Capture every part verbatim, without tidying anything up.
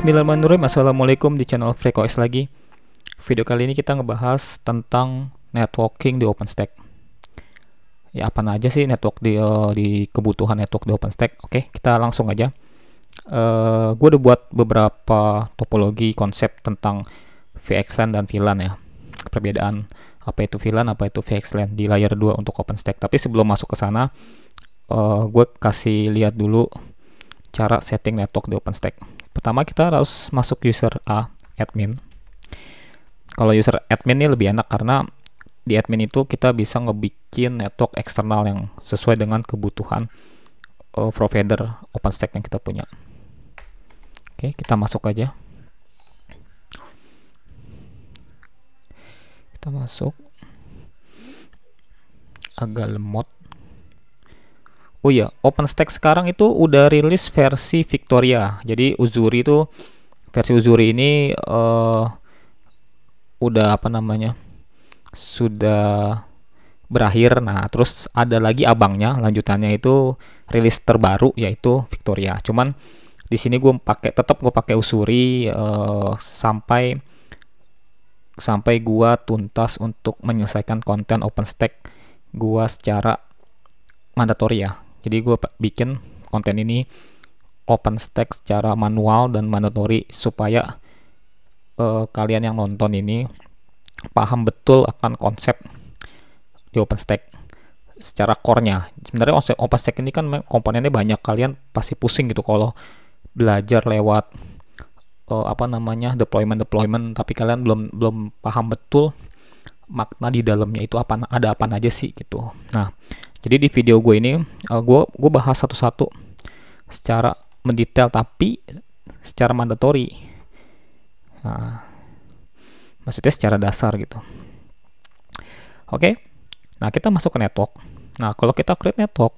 Bismillahirrahmanirrahim. Assalamualaikum, di channel Freakos lagi. Video kali ini kita ngebahas tentang networking di OpenStack. Ya, apa aja sih network di, uh, di kebutuhan network di OpenStack. Oke, kita langsung aja. Uh, gue udah buat beberapa topologi konsep tentang V X LAN dan V LAN ya. Perbedaan apa itu V LAN, apa itu V X LAN di layer dua untuk OpenStack. Tapi sebelum masuk ke sana, uh, gue kasih lihat dulu cara setting network di OpenStack. Pertama kita harus masuk user A, admin. Kalau user admin ini lebih enak karena di admin itu kita bisa ngebikin network eksternal yang sesuai dengan kebutuhan uh, provider OpenStack yang kita punya. Oke, kita masuk aja. Kita masuk. Agak lemot. Oh iya, OpenStack sekarang itu udah rilis versi Victoria. Jadi Ussuri itu, versi Ussuri ini uh, udah apa namanya sudah berakhir. Nah, terus ada lagi abangnya, lanjutannya itu rilis terbaru yaitu Victoria. Cuman di sini gue pakai, tetap gue pakai Ussuri uh, sampai sampai gue tuntas untuk menyelesaikan konten OpenStack gue secara mandatori ya. Jadi gue bikin konten ini OpenStack secara manual dan mandatory supaya uh, kalian yang nonton ini paham betul akan konsep di OpenStack secara core-nya. Sebenarnya OpenStack ini kan komponennya banyak, kalian pasti pusing gitu kalau belajar lewat uh, apa namanya deployment deployment, tapi kalian belum belum paham betul makna di dalamnya itu apa, ada apa aja sih gitu. Nah, jadi di video gue ini, uh, gue, gue bahas satu-satu secara mendetail tapi secara mandatory. Nah, maksudnya secara dasar gitu. Oke, nah kita masuk ke network. Nah, kalau kita create network,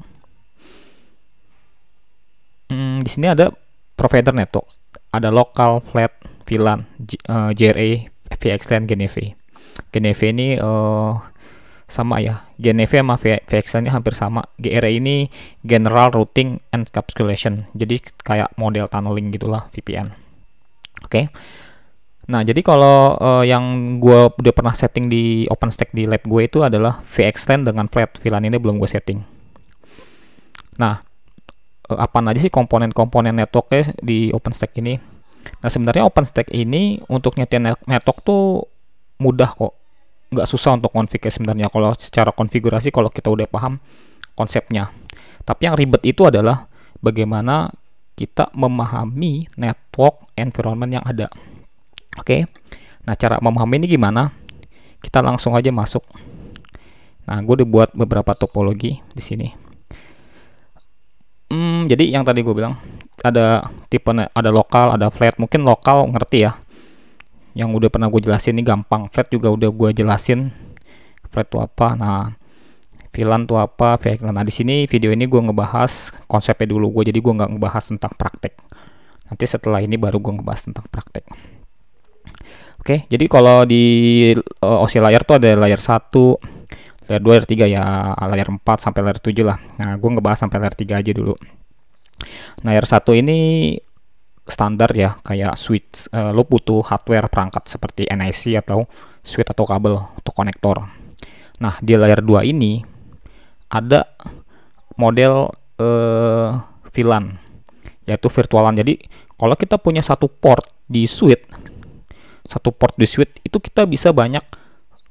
hmm, di sini ada provider network. Ada local, flat, V LAN, uh, G R E, V X LAN, Geneve. Geneve ini... Uh, sama ya, Geneve sama V X LAN ini hampir sama. G R E ini General Routing Encapsulation, jadi kayak model tunneling gitulah V P N. Oke, okay. Nah jadi kalau uh, yang gue udah pernah setting di OpenStack di lab gue itu adalah V X LAN dengan flat. V LAN ini belum gue setting. Nah, uh, apa aja sih komponen-komponen networknya di OpenStack ini? Nah, sebenarnya OpenStack ini untuk nyetain network tuh mudah kok, nggak susah untuk konfignya sebenarnya kalau secara konfigurasi, kalau kita udah paham konsepnya. Tapi yang ribet itu adalah bagaimana kita memahami network environment yang ada. Oke, nah cara memahami ini gimana? Kita langsung aja masuk. Nah, gue udah buat beberapa topologi di sini. Hmm, jadi yang tadi gue bilang ada tipe, ada lokal, ada flat. Mungkin lokal ngerti ya, yang udah pernah gue jelasin ini gampang. Flat juga udah gue jelasin flat itu apa. Nah, V LAN itu apa, V X LAN. Nah, di sini video ini gue ngebahas konsepnya dulu gue, jadi gue nggak ngebahas tentang praktek. Nanti setelah ini baru gue ngebahas tentang praktek. Oke, jadi kalau di uh, O S I layer tuh ada layer satu, layer dua, layer tiga ya, layer empat sampai layer tujuh lah. Nah, gue ngebahas sampai layer tiga aja dulu. Nah, layer satu ini standar ya, kayak switch. Uh, lo butuh hardware perangkat seperti N I C atau switch atau kabel atau konektor. Nah, di layer dua ini ada model uh, V LAN yaitu virtualan. Jadi kalau kita punya satu port di switch, satu port di switch itu kita bisa banyak,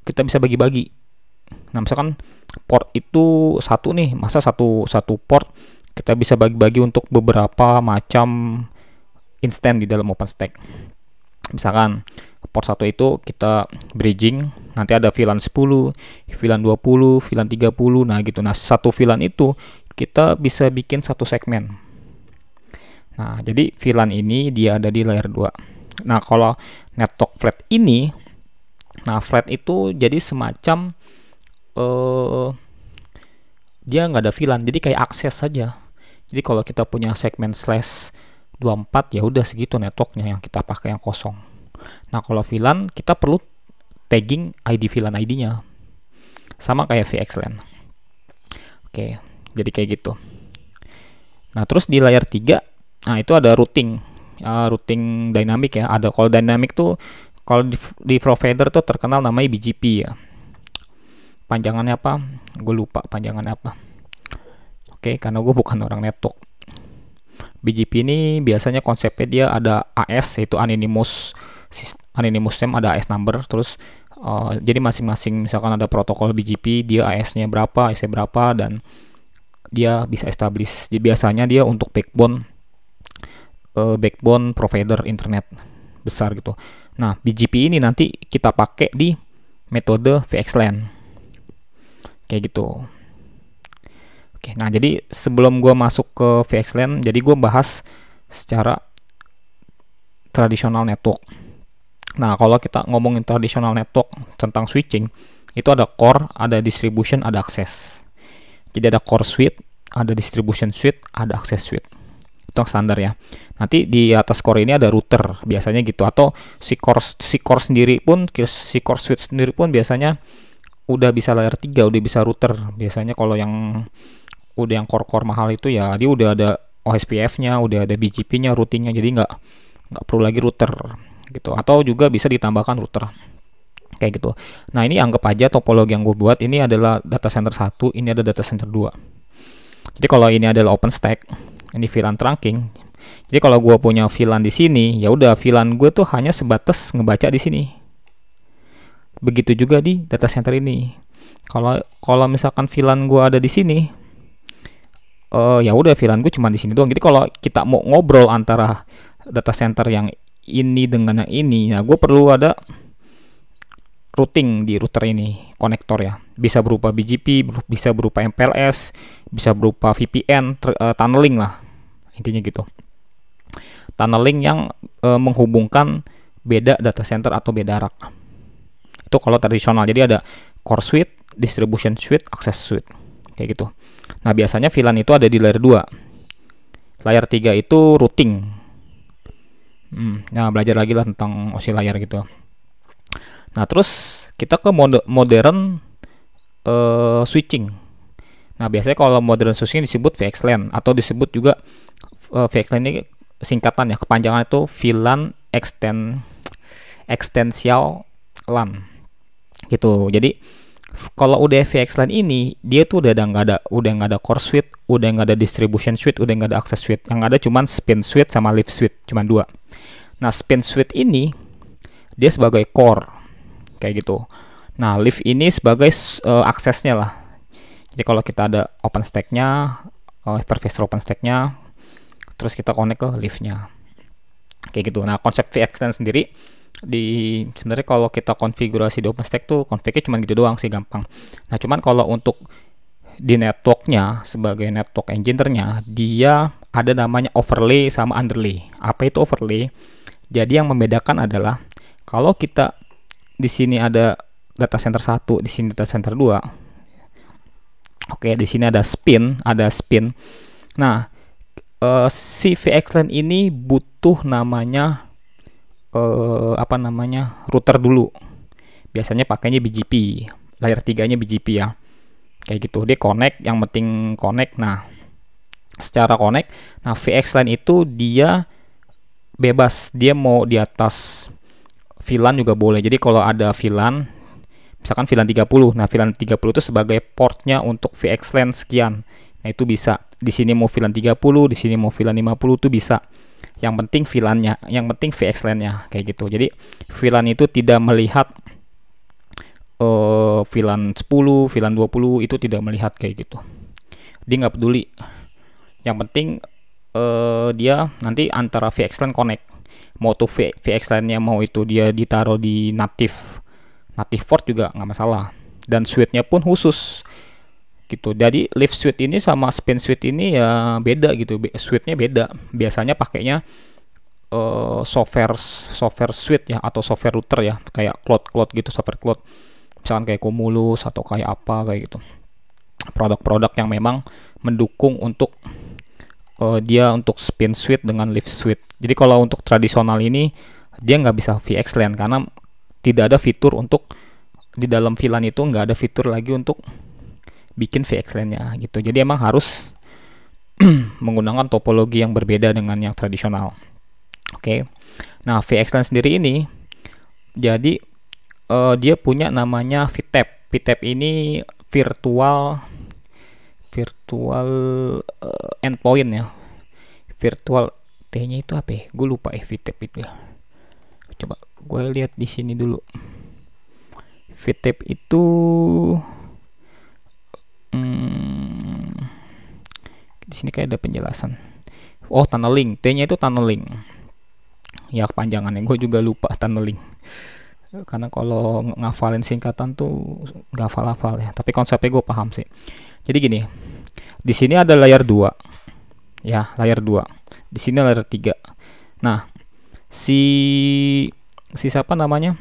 kita bisa bagi-bagi. Nah, misalkan port itu satu nih, masa satu satu port kita bisa bagi-bagi untuk beberapa macam instan di dalam OpenStack. Misalkan port satu itu kita bridging, nanti ada V LAN sepuluh, V LAN dua puluh, V LAN tiga puluh, nah gitu. Nah, satu V LAN itu kita bisa bikin satu segmen. Nah, jadi V LAN ini dia ada di layer dua. Nah, kalau network flat ini, nah flat itu jadi semacam uh, dia nggak ada V LAN, jadi kayak akses saja. Jadi kalau kita punya segmen slash dua puluh empat ya udah segitu networknya yang kita pakai yang kosong. Nah, kalau V LAN kita perlu tagging I D V LAN I D-nya. Sama kayak V X LAN. Oke, jadi kayak gitu. Nah, terus di layer tiga, nah itu ada routing. uh, routing dynamic ya. Ada kalau dynamic tuh kalau di, di provider tuh terkenal namanya B G P ya. Panjangannya apa? Gue lupa panjangannya apa. Oke, karena gue bukan orang network. B G P ini biasanya konsepnya dia ada A S, yaitu anonymous anonymous name, ada A S number, terus uh, jadi masing-masing misalkan ada protokol B G P, dia A S-nya berapa, A S-nya berapa, dan dia bisa establish. Jadi biasanya dia untuk backbone uh, backbone provider internet besar gitu. Nah, B G P ini nanti kita pakai di metode V X LAN. Kayak gitu. Oke, nah jadi sebelum gua masuk ke V X LAN, jadi gua bahas secara tradisional network. Nah, kalau kita ngomongin tradisional network tentang switching, itu ada core, ada distribution, ada akses. Jadi ada core suite, ada distribution suite, ada access suite. Itu yang standar ya. Nanti di atas core ini ada router, biasanya gitu. Atau si core, si core sendiri pun, si core suite sendiri pun biasanya udah bisa layer tiga, udah bisa router. Biasanya kalau yang udah yang core-core mahal itu ya dia udah ada O S P F-nya, udah ada B G P-nya, routing-nya. Jadi nggak nggak perlu lagi router gitu. Atau juga bisa ditambahkan router. Kayak gitu. Nah, ini anggap aja topologi yang gue buat ini adalah data center satu, ini ada data center dua. Jadi kalau ini adalah OpenStack, ini V LAN trunking. Jadi kalau gue punya V LAN di sini, ya udah V LAN gue tuh hanya sebatas ngebaca di sini. Begitu juga di data center ini. Kalau kalau misalkan V LAN gue ada di sini, uh, ya udah V LAN gue cuma di sini doang. Jadi kalau kita mau ngobrol antara data center yang ini dengan yang ini, nah gue perlu ada routing di router ini, konektor ya, bisa berupa B G P, bisa berupa M P L S, bisa berupa V P N, ter, uh, tunneling lah intinya gitu. Tunneling yang uh, menghubungkan beda data center atau beda rak. Itu kalau tradisional. Jadi ada core suite, distribution suite, access suite, kayak gitu. Nah biasanya V LAN itu ada di layer dua, layer tiga itu routing. hmm, Nah belajar lagi lah tentang O S I layer gitu. Nah terus kita ke mode modern uh, switching. Nah biasanya kalau modern switching disebut V X LAN atau disebut juga uh, V X LAN ini singkatan ya, kepanjangan itu V LAN extend extensial LAN gitu. Jadi kalau udah V X LAN ini dia tuh udah nggak ada udah nggak ada core suite, udah nggak ada distribution suite, udah nggak ada access suite. Yang ada cuman spin suite sama leaf suite, cuman dua. Nah spin suite ini dia sebagai core. Kayak gitu. Nah, leaf ini sebagai uh, aksesnya lah. Jadi kalau kita ada OpenStack-nya, uh, hypervisor OpenStack-nya, terus kita connect ke leaf-nya. Kayak gitu. Nah, konsep V X LAN sendiri di sebenarnya kalau kita konfigurasi di OpenStack tuh config-nya cuma gitu doang sih, gampang. Nah, cuman kalau untuk di network-nya sebagai network engineer-nya, dia ada namanya overlay sama underlay. Apa itu overlay? Jadi yang membedakan adalah kalau kita di sini ada data center satu, di sini data center dua. Oke, di sini ada spin, ada spin. Nah, eh, si V X LAN ini butuh namanya eh, apa namanya router dulu. Biasanya pakainya B G P, layer tiga-nya B G P ya. Kayak gitu, dia connect, yang penting connect. Nah, secara connect, nah V X LAN itu dia bebas, dia mau di atas V LAN juga boleh. Jadi kalau ada V LAN, misalkan V LAN tiga puluh, nah V LAN tiga puluh itu sebagai portnya untuk V X LAN sekian. Nah itu bisa. Di sini mau V LAN tiga puluh, di sini mau V LAN lima puluh itu bisa. Yang penting V LAN-nya, yang penting V X LAN-nya kayak gitu. Jadi V LAN itu tidak melihat uh, V LAN sepuluh, V LAN dua puluh itu tidak melihat kayak gitu. Dia nggak peduli. Yang penting uh, dia nanti antara V X LAN connect. Mau tuh V X LAN-nya mau itu dia ditaruh di native native port juga nggak masalah, dan suite-nya pun khusus gitu. Jadi leaf suite ini sama spin suite ini ya beda gitu, suite-nya beda. Biasanya pakainya uh, software software suite ya, atau software router ya, kayak cloud cloud gitu, software cloud misalkan kayak Cumulus atau kayak apa kayak gitu, produk-produk yang memang mendukung untuk Uh, dia untuk spin suite dengan leaf suite. Jadi kalau untuk tradisional ini dia nggak bisa V X LAN karena tidak ada fitur untuk di dalam V LAN itu nggak ada fitur lagi untuk bikin V X LAN-nya gitu. Jadi emang harus menggunakan topologi yang berbeda dengan yang tradisional. Oke. Nah, V X LAN sendiri ini jadi uh, dia punya namanya V T E P. V T E P ini virtual virtual uh, endpoint ya. Virtual T-nya itu apa ya? Gue lupa eh V T E P itu ya. Coba gue lihat di sini dulu. V T E P itu hmm, di sini kayak ada penjelasan. Oh, tunneling. T-nya itu tunneling. Ya, kepanjangannya gue juga lupa tunneling. Karena kalau ngafalin singkatan tuh nggak hafal-hafal ya. Tapi konsepnya gue paham sih. Jadi gini, di sini ada layer dua. Ya, layer dua. Di sini layer tiga. Nah, si si siapa namanya?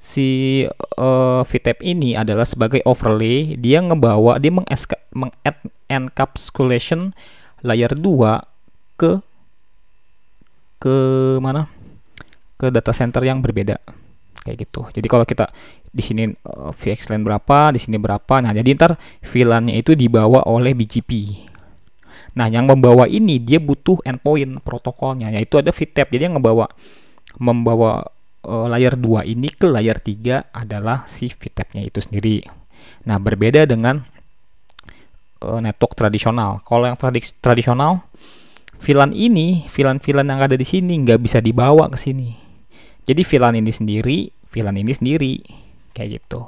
Si uh, V T E P ini adalah sebagai overlay, dia ngebawa, dia meng-encapsulation layer dua ke ke mana? Ke data center yang berbeda. Kayak gitu. Jadi kalau kita di sini uh, V X LAN berapa, di sini berapa. Nah, jadi ntar V LAN-nya itu dibawa oleh B G P. Nah, yang membawa ini dia butuh endpoint protokolnya, yaitu ada V T E P. Jadi yang ngebawa membawa layer dua ini ke layer tiga adalah si V T E P-nya itu sendiri. Nah, berbeda dengan uh, network tradisional. Kalau yang tradis tradisional, V LAN ini, V LAN-V LAN yang ada di sini nggak bisa dibawa ke sini. Jadi V LAN ini sendiri, V LAN ini sendiri, kayak gitu.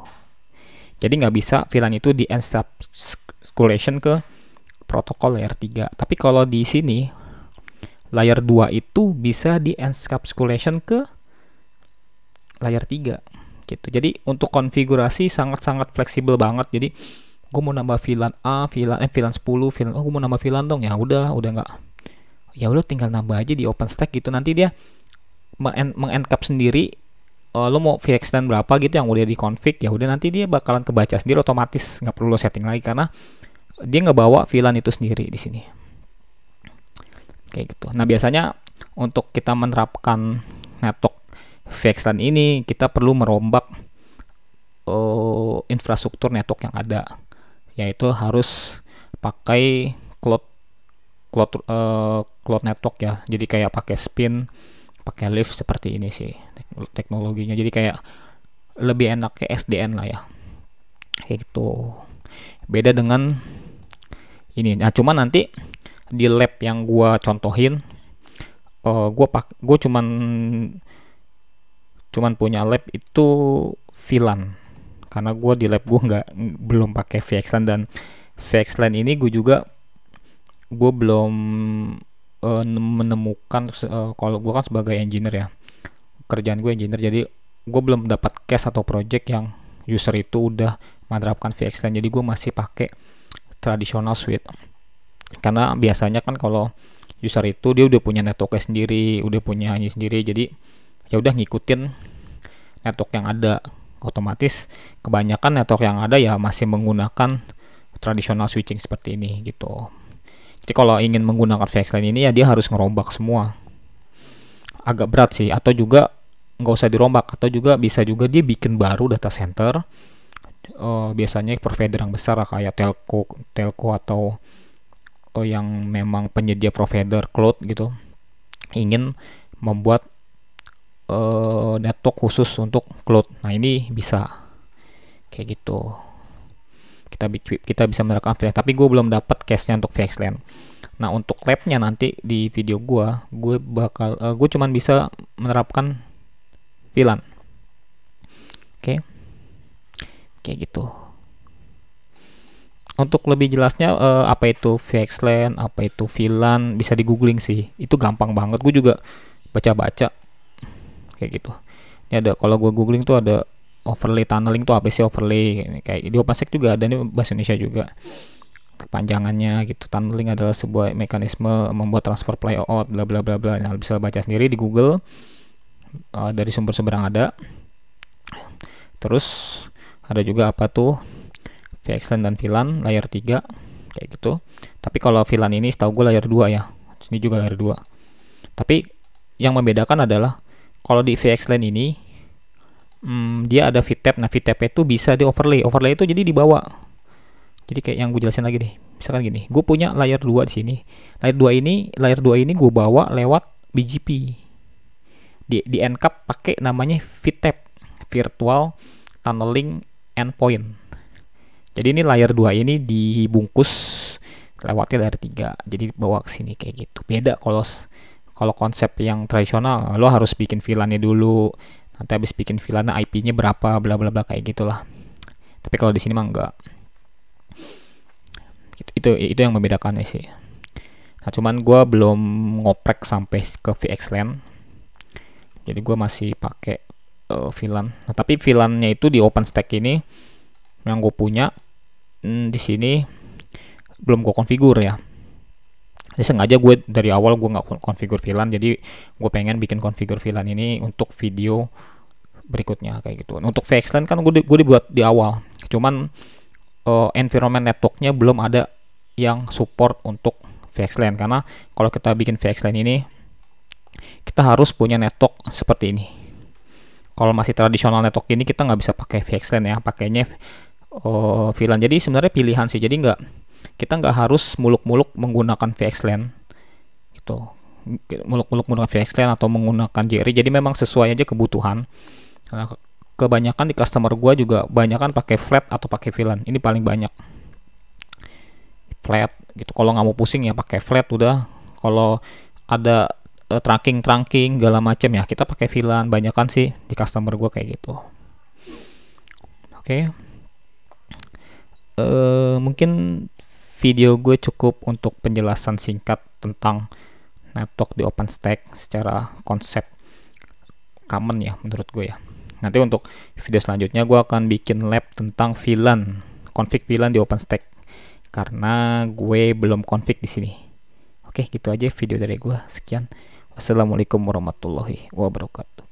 Jadi nggak bisa V LAN itu di-encapsulation ke protokol layer tiga. Tapi kalau di sini, layer dua itu bisa di-encapsulation ke layer tiga gitu. Jadi untuk konfigurasi sangat-sangat fleksibel banget. Jadi gue mau nambah VLAN A, VLAN eh, VLAN sepuluh, VLAN oh gue mau nambah VLAN dong. Ya udah, udah nggak. Ya udah tinggal nambah aja di OpenStack gitu. Nanti dia meng-encap sendiri uh, lo mau V X LAN berapa gitu yang udah dikonfig. Ya udah nanti dia bakalan kebaca sendiri otomatis, nggak perlu lo setting lagi karena dia ngebawa VLAN itu sendiri di sini. Kayak gitu. Nah, biasanya untuk kita menerapkan network V X LAN ini kita perlu merombak uh, infrastruktur network yang ada, yaitu harus pakai cloud cloud uh, cloud network ya. Jadi kayak pakai spin, pakai lift seperti ini sih teknologinya. Jadi kayak lebih enak ke S D N lah ya. Kayak gitu. Beda dengan ini. Nah, cuman nanti di lab yang gua contohin uh, gua pak gua cuman cuman punya lab itu V LAN karena gue di lab gue nggak belum pakai V X LAN, dan V X LAN ini gue juga gue belum uh, menemukan uh, kalau gue kan sebagai engineer ya, kerjaan gue engineer, jadi gue belum dapat case atau project yang user itu udah menerapkan V X LAN. Jadi gue masih pakai traditional suite karena biasanya kan kalau user itu dia udah punya networknya sendiri, udah punya ini sendiri, jadi ya udah ngikutin network yang ada. Otomatis kebanyakan network yang ada ya masih menggunakan tradisional switching seperti ini gitu. Jadi kalau ingin menggunakan V X LAN ini ya dia harus ngerombak semua, agak berat sih. Atau juga nggak usah dirombak, atau juga bisa juga dia bikin baru data center, uh, biasanya provider yang besar kayak telco telco atau uh, yang memang penyedia provider cloud gitu, ingin membuat network khusus untuk cloud. Nah, ini bisa kayak gitu. Kita kita bisa menerapkan V X LAN, tapi gue belum dapat case-nya untuk V X LAN. Nah, untuk lab-nya nanti di video gue, gue bakal uh, gue cuman bisa menerapkan V LAN. Oke. Okay. Kayak gitu. Untuk lebih jelasnya uh, apa itu V X LAN, apa itu V LAN, bisa di googling sih. Itu gampang banget. Gue juga baca-baca kayak gitu. Ini ada, kalau gue googling tuh ada overlay tunneling tuh apa sih overlay, kayak di OpenStack juga ada nih bahasa Indonesia juga kepanjangannya gitu. Tunneling adalah sebuah mekanisme membuat transfer playout bla bla bla bla. Nah, bisa baca sendiri di Google uh, dari sumber-sumber yang ada. Terus ada juga apa tuh V X LAN dan V LAN layer tiga kayak gitu. Tapi kalau V LAN ini setahu gue layer dua ya. Ini juga layer dua. Tapi yang membedakan adalah kalau di V X LAN ini hmm, dia ada V T E P. Nah, V T E P itu bisa di overlay. Overlay itu jadi dibawa. Jadi kayak yang gue jelasin lagi deh. Misalkan gini, gue punya layer dua di sini. Layer dua ini, layer dua ini gue bawa lewat B G P. di, di encap pakai namanya V T E P, Virtual Tunneling Endpoint. Jadi ini layer dua ini dibungkus lewatnya layer tiga, jadi bawa ke sini kayak gitu. Beda kalau kalau konsep yang tradisional, lo harus bikin V LAN-nya dulu, nanti habis bikin V LAN-nya I P-nya berapa, bla bla bla kayak gitulah. Tapi kalau di sini mah enggak. Itu itu yang membedakannya sih. Nah, cuman gue belum ngoprek sampai ke V X LAN. Jadi gue masih pakai uh, V LAN. Nah, tapi V LAN-nya itu di OpenStack ini yang gue punya hmm, di sini belum gue konfigur ya. Jadi sengaja gue dari awal gue nggak konfigur V LAN. Jadi gue pengen bikin konfigur V LAN ini untuk video berikutnya kayak gitu. Untuk V X LAN kan gue di, gue dibuat di awal. Cuman uh, environment networknya belum ada yang support untuk V X LAN, karena kalau kita bikin V X LAN ini kita harus punya network seperti ini. Kalau masih tradisional network ini kita nggak bisa pakai V X LAN ya, pakainya uh, V LAN. Jadi sebenarnya pilihan sih, jadi nggak kita nggak harus muluk-muluk menggunakan V X LAN gitu, muluk-muluk menggunakan V X LAN atau menggunakan G R E. Jadi memang sesuai aja kebutuhan. Nah, kebanyakan di customer gua juga banyakan pakai flat atau pakai V LAN. Ini paling banyak flat gitu. Kalau nggak mau pusing ya pakai flat udah. Kalau ada uh, trunking trunking segala macam ya kita pakai V LAN. Banyakan sih di customer gue kayak gitu. Oke, okay. uh, mungkin video gue cukup untuk penjelasan singkat tentang network di OpenStack secara konsep common ya menurut gue ya. Nanti untuk video selanjutnya gue akan bikin lab tentang V LAN, config V LAN di OpenStack, karena gue belum konfig di sini. Oke, gitu aja video dari gue. Sekian. Wassalamualaikum warahmatullahi wabarakatuh.